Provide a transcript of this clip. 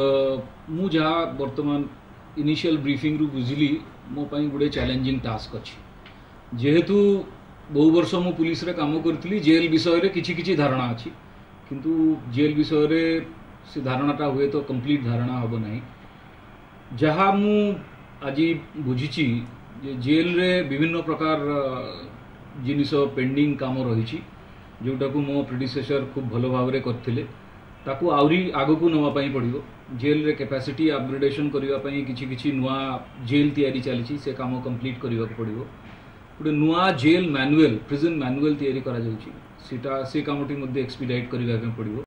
मुझा वर्तमान initial briefing रु बुझिली मो पई गुडे चैलेंजिंग टास्क अछि जेहेतु बहु वर्ष मु पुलिस रे काम करथिली जेल विषय रे किछि किछि धारणा अछि किंतु जेल विषय रे से धारणाटा हुए तो कंप्लीट धारणा होबो नै जहा मु आज बुझिछि जे जेल रे विभिन्न प्रकार जिनिस पेंडिंग काम रहिछि जोटा को मो प्रेडिसेसर खूब भलो भाव रे करथिले ताकू आउरी आगो को नवा पई पड़िबो जेल रे कैपेसिटी अपग्रेडेशन करिवा पई किछि किछि नुवा जेल तयारी चली से काम कंप्लीट करिवा पड़िबो गुटे नुवा जेल मैनुअल प्रिजन मैनुअल तयारी करा जाउछि सेटा से कामटी मध्ये एक्सपीडाइट करिवा पड़िबो।